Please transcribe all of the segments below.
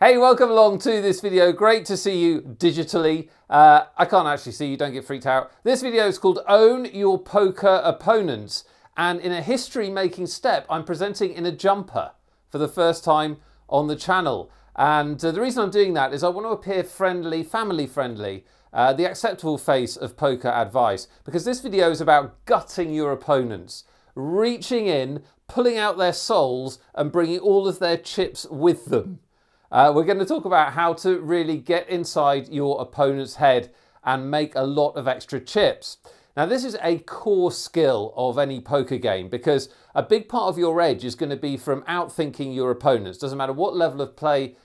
Hey, welcome along to this video. Great to see you digitally. I can't actually see you, don't get freaked out. This video is called Own Your Poker Opponents. And in a history-making step, I'm presenting in a jumper for the first time on the channel. And the reason I'm doing that is I want to appear friendly, family-friendly, the acceptable face of poker advice. Because this video is about gutting your opponents, reaching in, pulling out their souls, and bringing all of their chips with them. We're going to talk about how to really get inside your opponent's head and make a lot of extra chips. Now, this is a core skill of any poker game because a big part of your edge is going to be from outthinking your opponents. Doesn't matter what level of play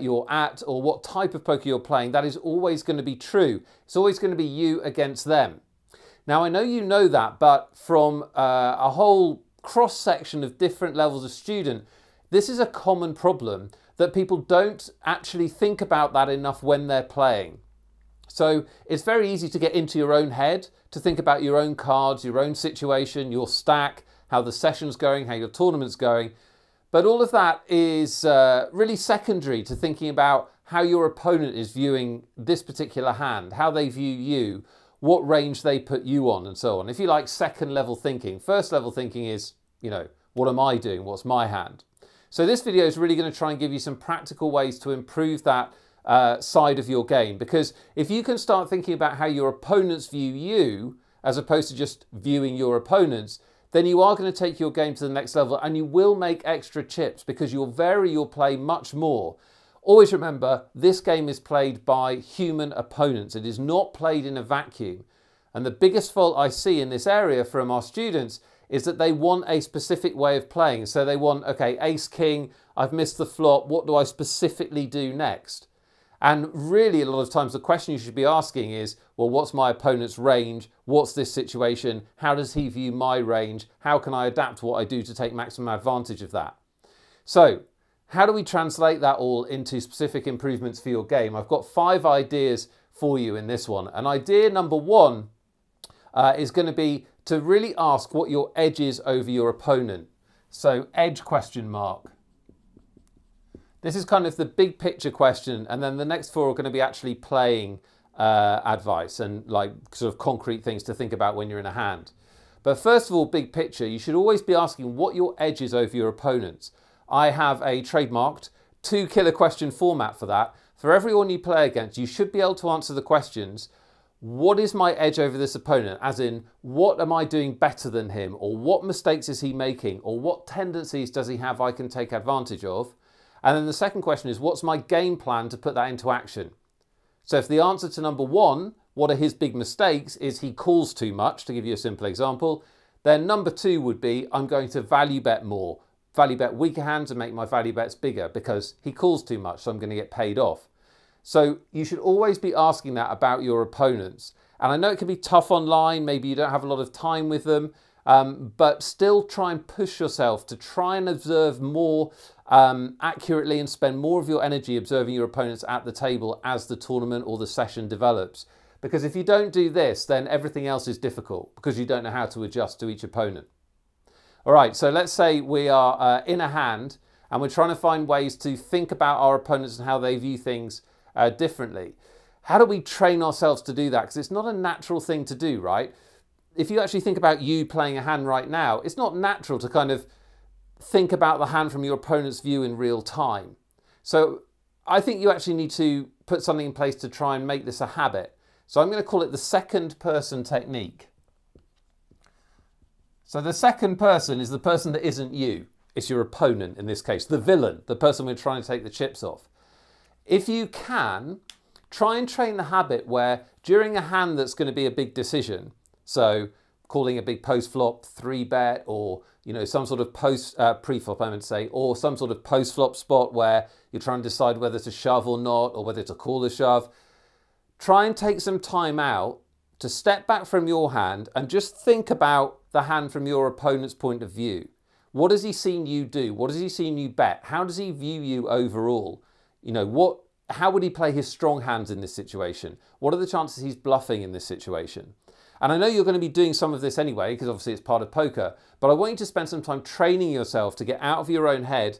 you're at or what type of poker you're playing, that is always going to be true. It's always going to be you against them. Now, I know you know that, but from a whole cross-section of different levels of student, this is a common problem that people don't actually think about that enough when they're playing. So it's very easy to get into your own head, to think about your own cards, your own situation, your stack, how the session's going, how your tournament's going. But all of that is really secondary to thinking about how your opponent is viewing this particular hand, how they view you, what range they put you on, and so on. If you like second level thinking, first level thinking is, you know, what am I doing? What's my hand? So this video is really going to try and give you some practical ways to improve that side of your game, because if you can start thinking about how your opponents view you, as opposed to just viewing your opponents, then you are going to take your game to the next level and you will make extra chips because you'll vary your play much more. Always remember, this game is played by human opponents. It is not played in a vacuum. And the biggest fault I see in this area from our students is that they want a specific way of playing. So they want, okay, ace, king, I've missed the flop, what do I specifically do next? And really, a lot of times the question you should be asking is, well, what's my opponent's range? What's this situation? How does he view my range? How can I adapt what I do to take maximum advantage of that? So how do we translate that all into specific improvements for your game? I've got 5 ideas for you in this one. And idea number 1 is going to be to really ask what your edge is over your opponent. So edge question mark. This is kind of the big picture question, and then the next 4 are going to be actually playing advice and like sort of concrete things to think about when you're in a hand. But first of all, big picture, you should always be asking what your edge is over your opponents. I have a trademarked 2 killer question format for that. For everyone you play against, you should be able to answer the questions, what is my edge over this opponent? As in, what am I doing better than him? Or what mistakes is he making? Or what tendencies does he have I can take advantage of? And then the second question is, what's my game plan to put that into action? So if the answer to number 1, what are his big mistakes, is he calls too much, to give you a simple example, then number 2 would be, I'm going to value bet more, value bet weaker hands and make my value bets bigger because he calls too much, so I'm going to get paid off. So you should always be asking that about your opponents. And I know it can be tough online, maybe you don't have a lot of time with them, but still try and push yourself to try and observe more accurately and spend more of your energy observing your opponents at the table as the tournament or the session develops. Because if you don't do this, then everything else is difficult because you don't know how to adjust to each opponent. All right, so let's say we are in a hand and we're trying to find ways to think about our opponents and how they view things differently. How do we train ourselves to do that? Because it's not a natural thing to do, right? If you actually think about you playing a hand right now, it's not natural to kind of think about the hand from your opponent's view in real time. So I think you actually need to put something in place to try and make this a habit. So I'm going to call it the second person technique. So the second person is the person that isn't you. It's your opponent in this case, the villain, the person we're trying to take the chips off. If you can, try and train the habit where during a hand that's going to be a big decision, so calling a big post-flop 3-bet or, you know, some sort of pre-flop, I would say, or some sort of post-flop spot where you're trying to decide whether to shove or not, or whether to call a shove, try and take some time out to step back from your hand and just think about the hand from your opponent's point of view. What has he seen you do? What has he seen you bet? How does he view you overall? You know, how would he play his strong hands in this situation? What are the chances he's bluffing in this situation? And I know you're going to be doing some of this anyway, because obviously it's part of poker, but I want you to spend some time training yourself to get out of your own head,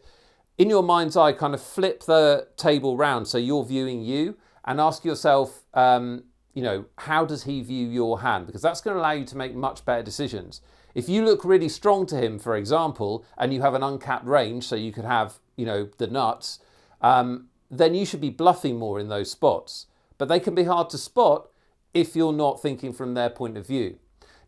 in your mind's eye, kind of flip the table round so you're viewing you, and ask yourself, you know, how does he view your hand? Because that's going to allow you to make much better decisions. If you look really strong to him, for example, and you have an uncapped range, so you could have, you know, the nuts, then you should be bluffing more in those spots. But they can be hard to spot if you're not thinking from their point of view.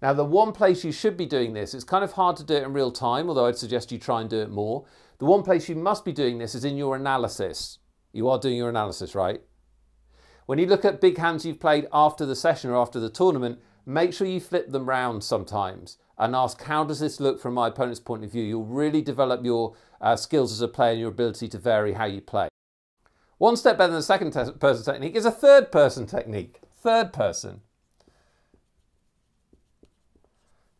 Now, the one place you should be doing this, it's kind of hard to do it in real time, although I'd suggest you try and do it more. The one place you must be doing this is in your analysis. You are doing your analysis, right? When you look at big hands you've played after the session or after the tournament, make sure you flip them round sometimes and ask, how does this look from my opponent's point of view? You'll really develop your skills as a player and your ability to vary how you play. One step better than the second person technique is a third person technique. Third person.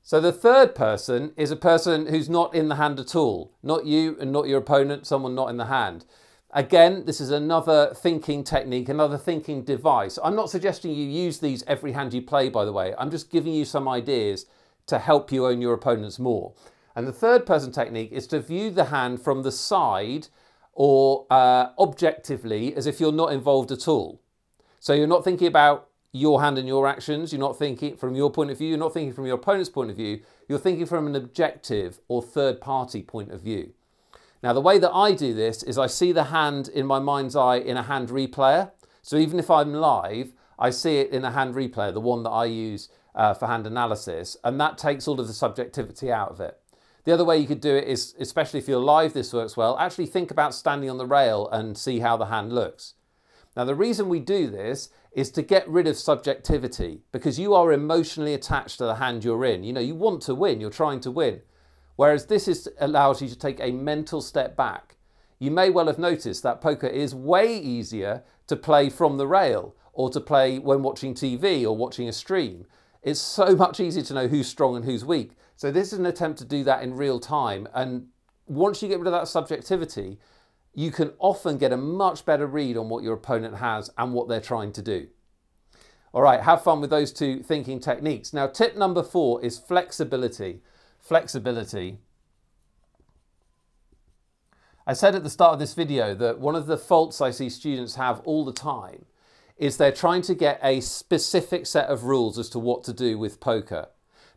So the third person is a person who's not in the hand at all. Not you and not your opponent, someone not in the hand. Again, this is another thinking technique, another thinking device. I'm not suggesting you use these every hand you play, by the way. I'm just giving you some ideas to help you own your opponents more. And the third person technique is to view the hand from the side or objectively, as if you're not involved at all. So you're not thinking about your hand and your actions. You're not thinking from your point of view. You're not thinking from your opponent's point of view. You're thinking from an objective or third party point of view. Now, the way that I do this is I see the hand in my mind's eye in a hand replayer. So even if I'm live, I see it in a hand replayer, the one that I use for hand analysis, and that takes all of the subjectivity out of it. The other way you could do it is, especially if you're live, this works well, actually think about standing on the rail and see how the hand looks. Now, the reason we do this is to get rid of subjectivity, because you are emotionally attached to the hand you're in. You know, you want to win, you're trying to win. Whereas this allows you to take a mental step back. You may well have noticed that poker is way easier to play from the rail or to play when watching TV or watching a stream. It's so much easier to know who's strong and who's weak. So this is an attempt to do that in real time. And once you get rid of that subjectivity, you can often get a much better read on what your opponent has and what they're trying to do. All right, have fun with those two thinking techniques. Now, tip number 4 is flexibility. Flexibility. I said at the start of this video that one of the faults I see students have all the time is they're trying to get a specific set of rules as to what to do with poker.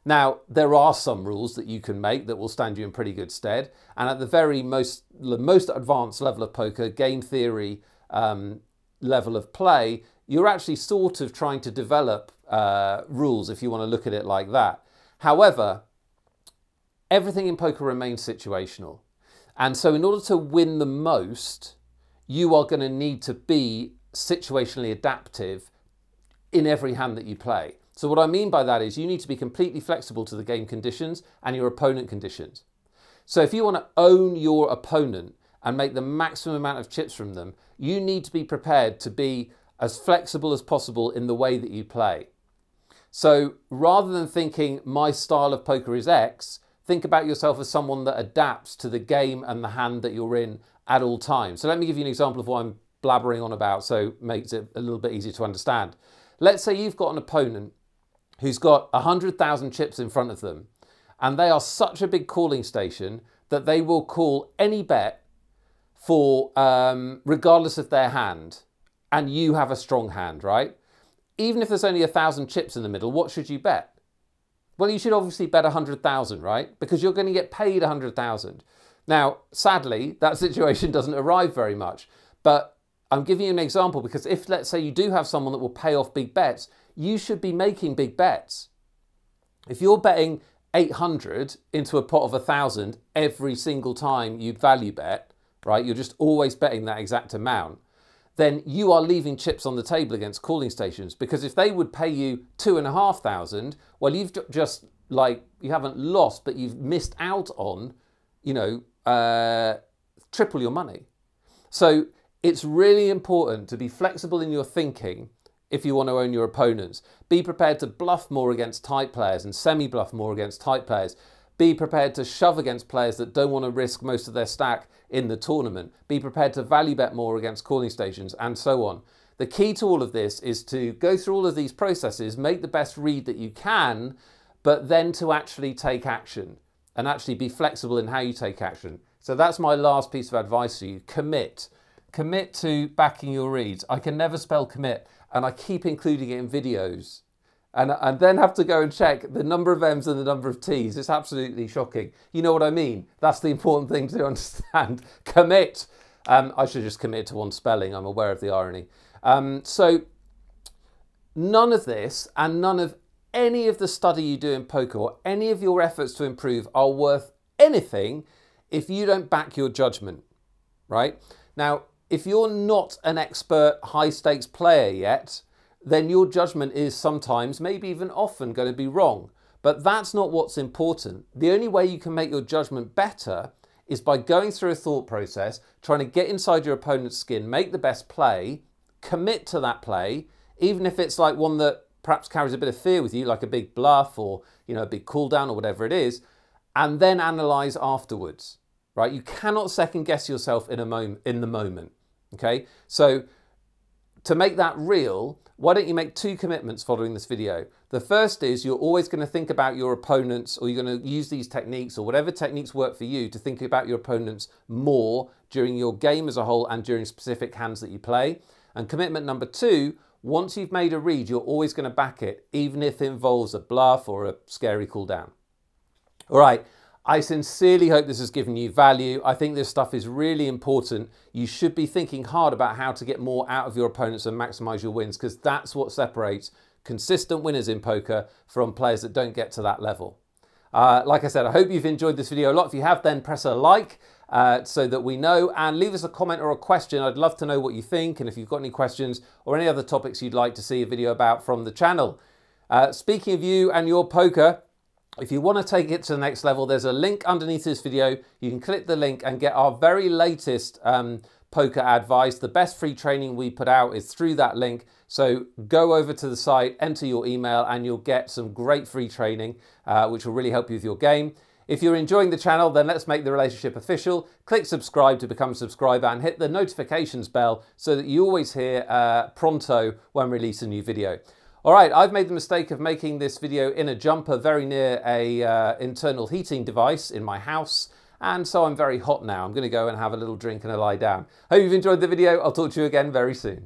Now, there are some rules that you can make that will stand you in pretty good stead, and at the very most advanced level of poker, game theory level of play, you're actually sort of trying to develop rules if you want to look at it like that. However, everything in poker remains situational. And so in order to win the most, you are going to need to be situationally adaptive in every hand that you play. So what I mean by that is you need to be completely flexible to the game conditions and your opponent conditions. So if you want to own your opponent and make the maximum amount of chips from them, you need to be prepared to be as flexible as possible in the way that you play. So rather than thinking my style of poker is X, think about yourself as someone that adapts to the game and the hand that you're in at all times. So let me give you an example of what I'm blabbering on about, so it makes it a little bit easier to understand. Let's say you've got an opponent who's got 100,000 chips in front of them, and they are such a big calling station that they will call any bet for regardless of their hand, and you have a strong hand, right? Even if there's only 1,000 chips in the middle, what should you bet? Well, you should obviously bet 100,000, right? Because you're going to get paid 100,000. Now, sadly, that situation doesn't arrive very much. But I'm giving you an example because if, let's say, you do have someone that will pay off big bets, you should be making big bets. If you're betting 800 into a pot of 1,000 every single time you value bet, right? You're just always betting that exact amount. Then you are leaving chips on the table against calling stations, because if they would pay you 2,500, well, you've just, like, you haven't lost, but you've missed out on, you know, triple your money. So it's really important to be flexible in your thinking if you want to own your opponents. Be prepared to bluff more against tight players and semi-bluff more against tight players. Be prepared to shove against players that don't want to risk most of their stack in the tournament. Be prepared to value bet more against calling stations and so on. The key to all of this is to go through all of these processes, make the best read that you can, but then to actually take action and actually be flexible in how you take action. So that's my last piece of advice to you. Commit. Commit to backing your reads. I can never spell commit, and I keep including it in videos. And then have to go and check the number of M's and the number of T's. It's absolutely shocking. You know what I mean? That's the important thing to understand. Commit. I should just commit to one spelling. I'm aware of the irony. So none of this and none of any of the study you do in poker or any of your efforts to improve are worth anything if you don't back your judgment, right? Now, if you're not an expert high-stakes player yet, then your judgment is sometimes, maybe even often, going to be wrong. But that's not what's important. The only way you can make your judgment better is by going through a thought process, trying to get inside your opponent's skin, make the best play, commit to that play, even if it's like one that perhaps carries a bit of fear with you, like a big bluff or, you know, a big cool down or whatever it is, and then analyze afterwards, right? You cannot second guess yourself in the moment, okay? So to make that real, why don't you make two commitments following this video? The first is you're always going to think about your opponents, or you're going to use these techniques or whatever techniques work for you to think about your opponents more during your game as a whole and during specific hands that you play. And commitment number two, once you've made a read, you're always going to back it, even if it involves a bluff or a scary cool down. All right. I sincerely hope this has given you value. I think this stuff is really important. You should be thinking hard about how to get more out of your opponents and maximize your wins, because that's what separates consistent winners in poker from players that don't get to that level. Like I said, I hope you've enjoyed this video a lot. If you have, then press a like so that we know, and leave us a comment or a question. I'd love to know what you think, and if you've got any questions or any other topics you'd like to see a video about from the channel. Speaking of you and your poker, if you want to take it to the next level, there's a link underneath this video. You can click the link and get our very latest poker advice. The best free training we put out is through that link. So go over to the site, enter your email, and you'll get some great free training, which will really help you with your game. If you're enjoying the channel, then let's make the relationship official. Click subscribe to become a subscriber and hit the notifications bell so that you always hear pronto when we release a new video. All right, I've made the mistake of making this video in a jumper very near a internal heating device in my house, and so I'm very hot now. I'm going to go and have a little drink and a lie down. Hope you've enjoyed the video. I'll talk to you again very soon.